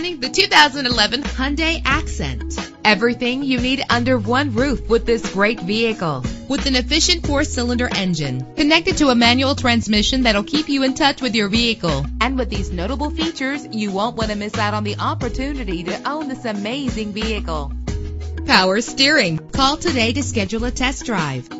Presenting the 2011 Hyundai Accent. Everything you need under one roof with this great vehicle. With an efficient 4-cylinder engine connected to a manual transmission that'll keep you in touch with your vehicle. And with these notable features, you won't want to miss out on the opportunity to own this amazing vehicle. Power steering. Call today to schedule a test drive.